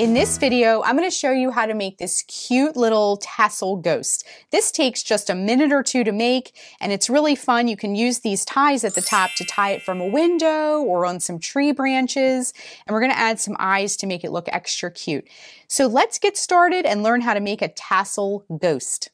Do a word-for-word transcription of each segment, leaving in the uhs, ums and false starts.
In this video, I'm gonna show you how to make this cute little tassel ghost. This takes just a minute or two to make, and it's really fun. You can use these ties at the top to tie it from a window or on some tree branches, and we're gonna add some eyes to make it look extra cute. So let's get started and learn how to make a tassel ghost.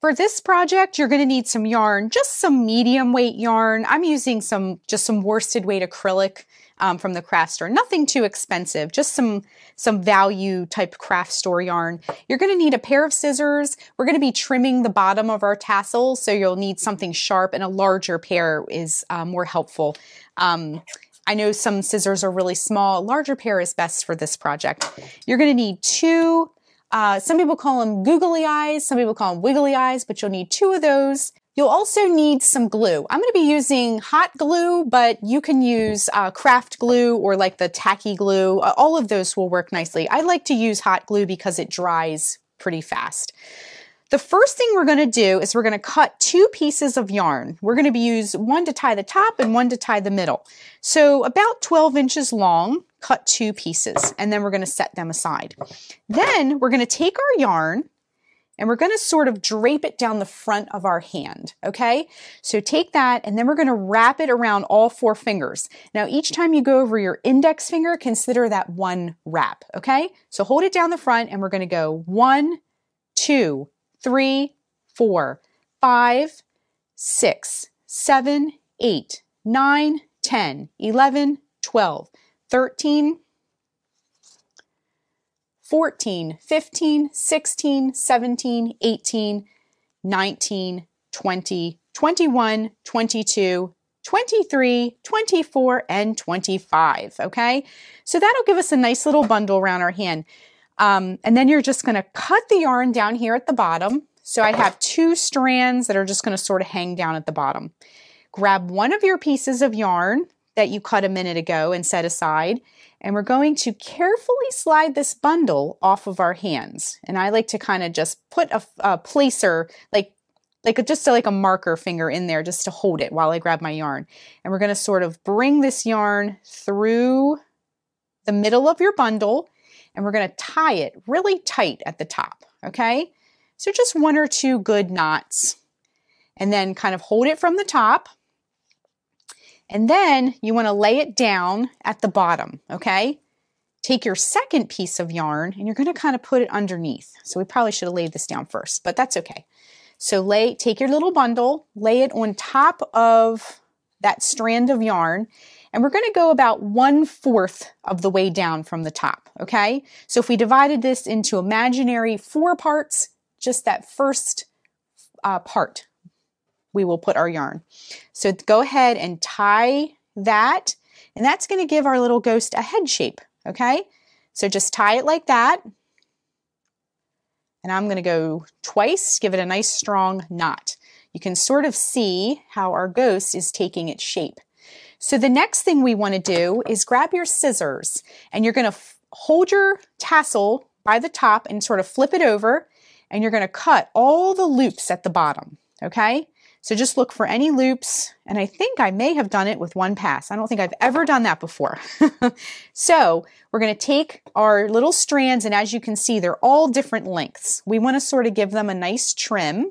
For this project, you're gonna need some yarn, just some medium weight yarn. I'm using some, just some worsted weight acrylic um, from the craft store, nothing too expensive, just some, some value type craft store yarn. You're gonna need a pair of scissors. We're gonna be trimming the bottom of our tassel, so you'll need something sharp, and a larger pair is uh, more helpful. Um, I know some scissors are really small. A larger pair is best for this project. You're gonna need two Uh, some people call them googly eyes, some people call them wiggly eyes, but you'll need two of those. You'll also need some glue. I'm going to be using hot glue, but you can use uh, craft glue or like the tacky glue. Uh, all of those will work nicely. I like to use hot glue because it dries pretty fast. The first thing we're going to do is we're going to cut two pieces of yarn. We're going to use one to tie the top and one to tie the middle. So about twelve inches long, cut two pieces, and then we're going to set them aside. Then we're going to take our yarn and we're going to sort of drape it down the front of our hand, okay? So take that, and then we're going to wrap it around all four fingers. Now, each time you go over your index finger, consider that one wrap, okay? So hold it down the front, and we're going to go one, two, three, four, five, six, seven, eight, nine, ten, eleven, twelve, thirteen, fourteen, fifteen, sixteen, seventeen, eighteen, nineteen, twenty, twenty-one, twenty-two, twenty-three, twenty-four, and twenty-five, okay? So that'll give us a nice little bundle around our hand. Um, and then you're just gonna cut the yarn down here at the bottom. So I have two strands that are just gonna sort of hang down at the bottom. Grab one of your pieces of yarn that you cut a minute ago and set aside, and we're going to carefully slide this bundle off of our hands. And I like to kind of just put a, a placer, like, like a, just a, like a marker finger in there just to hold it while I grab my yarn. And we're gonna sort of bring this yarn through the middle of your bundle, and we're gonna tie it really tight at the top, okay? So just one or two good knots, and then kind of hold it from the top. And then you wanna lay it down at the bottom, okay? Take your second piece of yarn, and you're gonna kind of put it underneath. So we probably should have laid this down first, but that's okay. So lay, take your little bundle, lay it on top of that strand of yarn, and we're gonna go about one-fourth of the way down from the top, okay? So if we divided this into imaginary four parts, just that first uh, part, we will put our yarn. So go ahead and tie that, and that's gonna give our little ghost a head shape, okay? So just tie it like that, and I'm gonna go twice, give it a nice strong knot. You can sort of see how our ghost is taking its shape. So the next thing we wanna do is grab your scissors, and you're gonna hold your tassel by the top and sort of flip it over, and you're gonna cut all the loops at the bottom, okay? So just look for any loops, and I think I may have done it with one pass. I don't think I've ever done that before. So we're gonna take our little strands, and as you can see, they're all different lengths. We wanna sort of give them a nice trim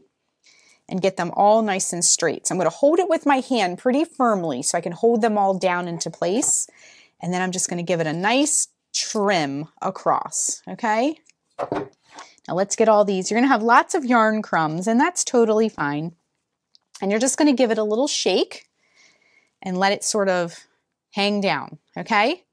and get them all nice and straight. So I'm gonna hold it with my hand pretty firmly so I can hold them all down into place. And then I'm just gonna give it a nice trim across, okay? Now let's get all these. You're gonna have lots of yarn crumbs, and that's totally fine. And you're just gonna give it a little shake and let it sort of hang down, okay?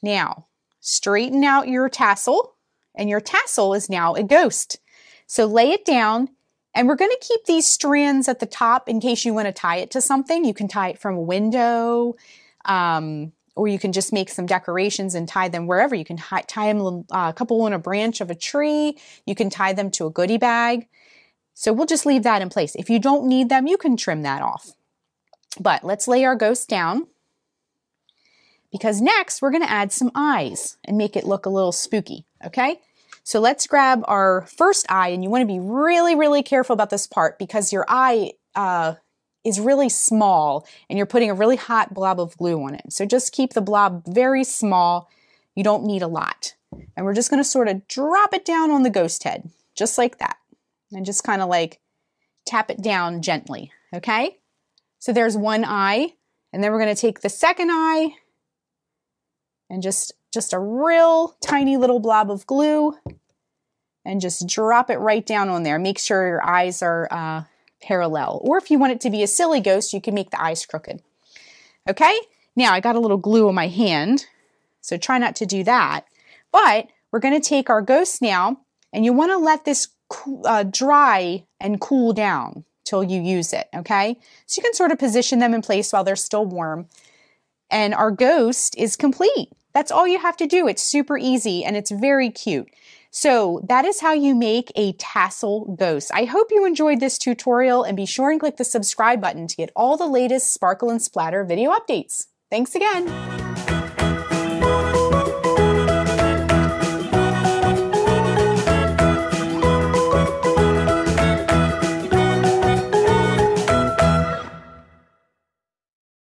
Now, straighten out your tassel, and your tassel is now a ghost. So lay it down, and we're gonna keep these strands at the top in case you wanna tie it to something. You can tie it from a window, um, or you can just make some decorations and tie them wherever. You can tie, tie them uh, a couple on a branch of a tree. You can tie them to a goodie bag. So we'll just leave that in place. If you don't need them, you can trim that off. But let's lay our ghost down, because next we're gonna add some eyes and make it look a little spooky, okay? So let's grab our first eye, and you wanna be really, really careful about this part because your eye uh, is really small and you're putting a really hot blob of glue on it. So just keep the blob very small. You don't need a lot. And we're just going to sort of drop it down on the ghost head, just like that. And just kind of like tap it down gently, okay? So there's one eye, and then we're going to take the second eye and just, just a real tiny little blob of glue and just drop it right down on there. Make sure your eyes are uh, parallel. Or if you want it to be a silly ghost, you can make the eyes crooked. Okay? Now, I got a little glue on my hand, so try not to do that. But we're going to take our ghost now, and you want to let this uh, dry and cool down till you use it, okay? So you can sort of position them in place while they're still warm. And our ghost is complete. That's all you have to do. It's super easy, and it's very cute. So that is how you make a tassel ghost. I hope you enjoyed this tutorial, and be sure and click the subscribe button to get all the latest Sparkle and Splatter video updates. Thanks again.